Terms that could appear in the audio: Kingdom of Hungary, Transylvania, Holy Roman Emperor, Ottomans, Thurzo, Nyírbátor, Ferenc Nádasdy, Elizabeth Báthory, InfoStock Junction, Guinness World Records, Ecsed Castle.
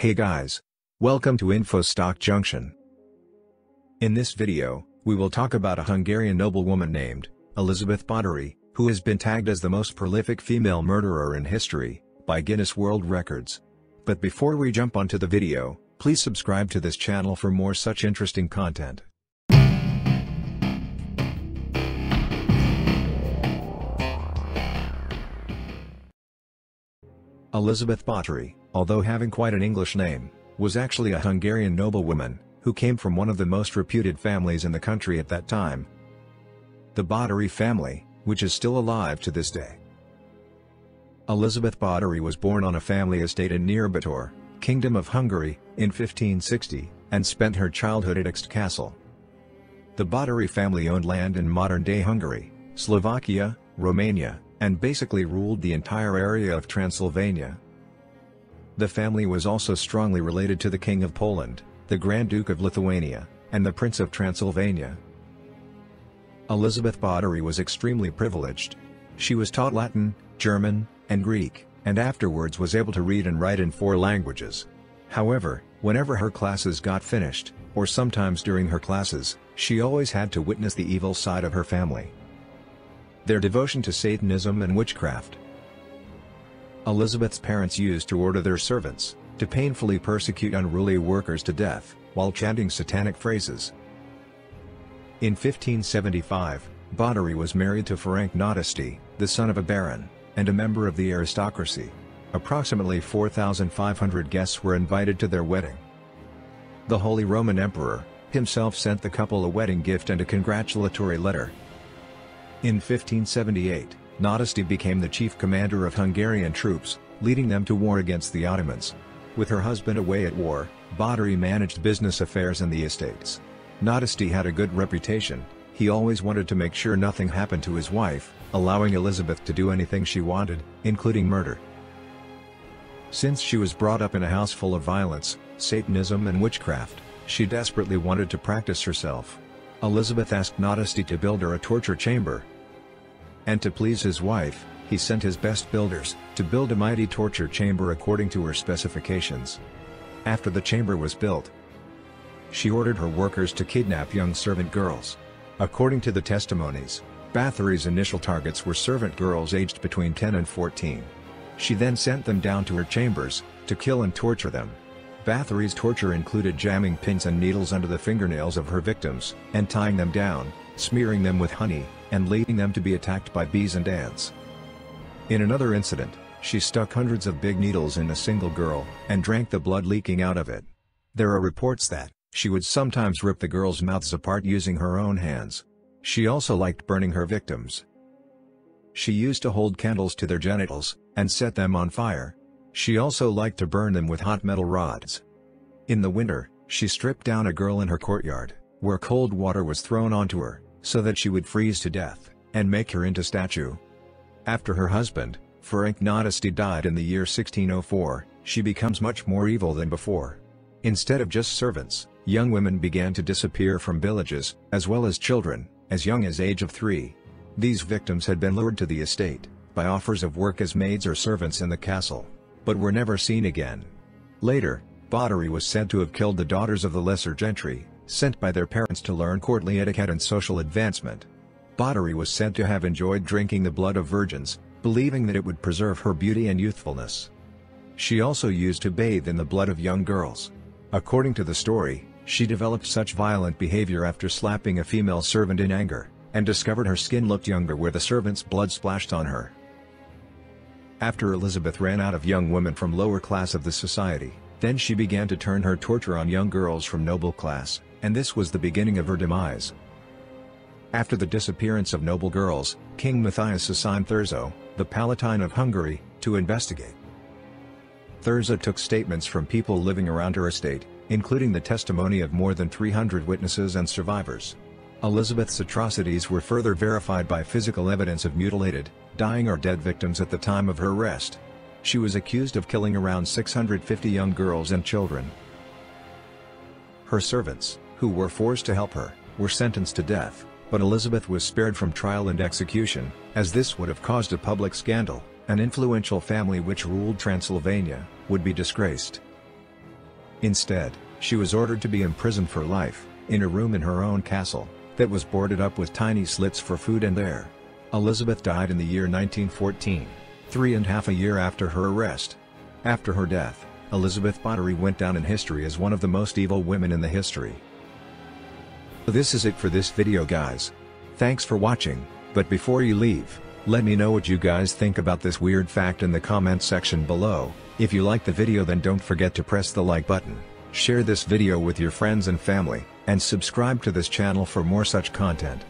Hey guys! Welcome to InfoStock Junction. In this video, we will talk about a Hungarian noblewoman named Elizabeth Báthory, who has been tagged as the most prolific female murderer in history by Guinness World Records. But before we jump onto the video, please subscribe to this channel for more such interesting content. Elizabeth Báthory, although having quite an English name, was actually a Hungarian noblewoman, who came from one of the most reputed families in the country at that time, the Báthory family, which is still alive to this day. Elizabeth Báthory was born on a family estate in Nyírbátor, Kingdom of Hungary, in 1560, and spent her childhood at Ecsed Castle. The Báthory family owned land in modern-day Hungary, Slovakia, Romania, and basically ruled the entire area of Transylvania. The family was also strongly related to the King of Poland, the Grand Duke of Lithuania, and the Prince of Transylvania. Elizabeth Báthory was extremely privileged. She was taught Latin, German, and Greek, and afterwards was able to read and write in four languages. However, whenever her classes got finished, or sometimes during her classes, she always had to witness the evil side of her family: their devotion to Satanism and witchcraft. Elizabeth's parents used to order their servants to painfully persecute unruly workers to death, while chanting satanic phrases. In 1575, Báthory was married to Ferenc Nádasdy, the son of a baron, and a member of the aristocracy. Approximately 4,500 guests were invited to their wedding. The Holy Roman Emperor himself sent the couple a wedding gift and a congratulatory letter. In 1578, Nádasdy became the chief commander of Hungarian troops, leading them to war against the Ottomans. With her husband away at war, Báthory managed business affairs and the estates. Nádasdy had a good reputation. He always wanted to make sure nothing happened to his wife, allowing Elizabeth to do anything she wanted, including murder. Since she was brought up in a house full of violence, Satanism and witchcraft, she desperately wanted to practice herself. Elizabeth asked Nádasdy to build her a torture chamber. And to please his wife, he sent his best builders to build a mighty torture chamber according to her specifications. After the chamber was built, she ordered her workers to kidnap young servant girls. According to the testimonies, Báthory's initial targets were servant girls aged between 10 and 14. She then sent them down to her chambers to kill and torture them. Báthory's torture included jamming pins and needles under the fingernails of her victims, and tying them down, smearing them with honey, and leaving them to be attacked by bees and ants. In another incident, she stuck hundreds of big needles in a single girl, and drank the blood leaking out of it. There are reports that she would sometimes rip the girls' mouths apart using her own hands. She also liked burning her victims. She used to hold candles to their genitals and set them on fire. She also liked to burn them with hot metal rods. In the winter, she stripped down a girl in her courtyard, where cold water was thrown onto her, so that she would freeze to death, and make her into a statue. After her husband, Ferenc Nádasdy, died in the year 1604, she becomes much more evil than before. Instead of just servants, young women began to disappear from villages, as well as children, as young as age of 3. These victims had been lured to the estate by offers of work as maids or servants in the castle, but were never seen again. Later, Báthory was said to have killed the daughters of the lesser gentry, sent by their parents to learn courtly etiquette and social advancement. Báthory was said to have enjoyed drinking the blood of virgins, believing that it would preserve her beauty and youthfulness. She also used to bathe in the blood of young girls. According to the story, she developed such violent behavior after slapping a female servant in anger, and discovered her skin looked younger where the servant's blood splashed on her. After Elizabeth ran out of young women from lower class of the society, then she began to turn her torture on young girls from noble class, and this was the beginning of her demise. After the disappearance of noble girls, King Matthias assigned Thurzo, the Palatine of Hungary, to investigate. Thurzo took statements from people living around her estate, including the testimony of more than 300 witnesses and survivors. Elizabeth's atrocities were further verified by physical evidence of mutilated, dying or dead victims at the time of her arrest. She was accused of killing around 650 young girls and children. Her servants, who were forced to help her, were sentenced to death, but Elizabeth was spared from trial and execution, as this would have caused a public scandal. An influential family which ruled Transylvania would be disgraced. Instead, she was ordered to be imprisoned for life, in a room in her own castle, that was boarded up with tiny slits for food and air. Elizabeth died in the year 1914, 3.5 years after her arrest. After her death, Elizabeth Báthory went down in history as one of the most evil women in the history. This is it for this video, guys. Thanks for watching, but before you leave, let me know what you guys think about this weird fact in the comment section below. If you like the video, then don't forget to press the like button, share this video with your friends and family, and subscribe to this channel for more such content.